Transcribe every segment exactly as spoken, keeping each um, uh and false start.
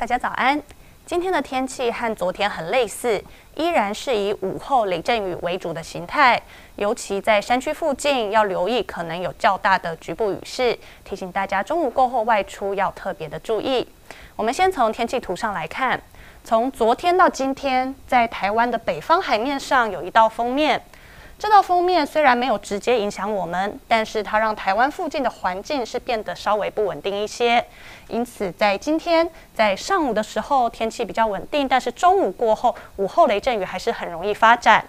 大家早安。今天的天气和昨天很类似，依然是以午后雷阵雨为主的形态，尤其在山区附近要留意可能有较大的局部雨势，提醒大家中午过后外出要特别的注意。我们先从天气图上来看，从昨天到今天，在台湾的北方海面上有一道锋面。 这道锋面虽然没有直接影响我们，但是它让台湾附近的环境是变得稍微不稳定一些。因此，在今天在上午的时候天气比较稳定，但是中午过后午后雷阵雨还是很容易发展。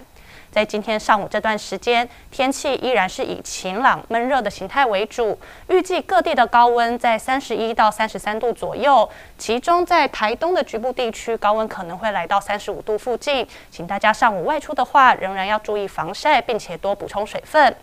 在今天上午这段时间，天气依然是以晴朗闷热的形态为主，预计各地的高温在三十一到三十三度左右，其中在台东的局部地区高温可能会来到三十五度附近，请大家上午外出的话，仍然要注意防晒，并且多补充水分。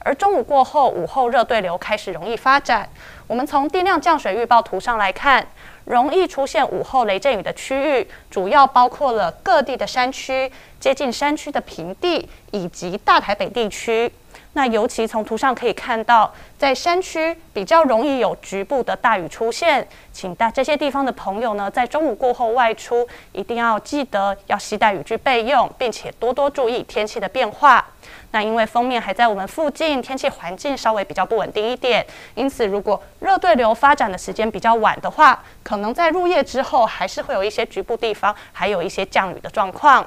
而中午过后，午后热对流开始容易发展。我们从定量降水预报图上来看。 容易出现午后雷阵雨的区域，主要包括了各地的山区、接近山区的平地以及大台北地区。那尤其从图上可以看到，在山区比较容易有局部的大雨出现，请大这些地方的朋友呢，在中午过后外出一定要记得要携带雨具备用，并且多多注意天气的变化。 那因为锋面还在我们附近，天气环境稍微比较不稳定一点，因此如果热对流发展的时间比较晚的话，可能在入夜之后还是会有一些局部地方还有一些降雨的状况。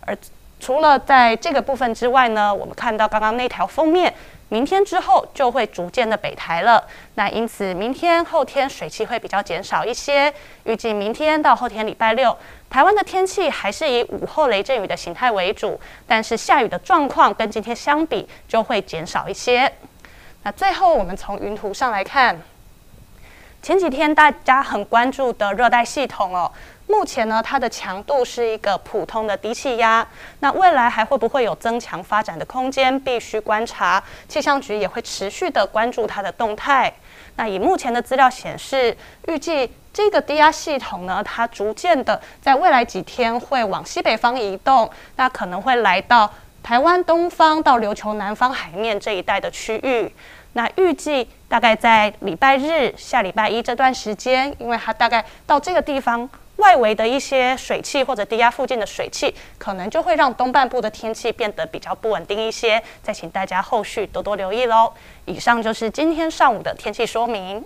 而除了在这个部分之外呢，我们看到刚刚那条锋面，明天之后就会逐渐的北台了。那因此明天、后天水汽会比较减少一些，预计明天到后天礼拜六。 台湾的天气还是以午后雷阵雨的形态为主，但是下雨的状况跟今天相比就会减少一些。那最后我们从云图上来看，前几天大家很关注的热带系统哦，目前呢它的强度是一个普通的低气压，那未来还会不会有增强发展的空间，必须观察。气象局也会持续的关注它的动态。那以目前的资料显示，预计。 这个低压系统呢，它逐渐的在未来几天会往西北方移动，那可能会来到台湾东方到琉球南方海面这一带的区域。那预计大概在礼拜日、下礼拜一这段时间，因为它大概到这个地方外围的一些水汽或者低压附近的水汽，可能就会让东半部的天气变得比较不稳定一些。再请大家后续多多留意喽。以上就是今天上午的天气说明。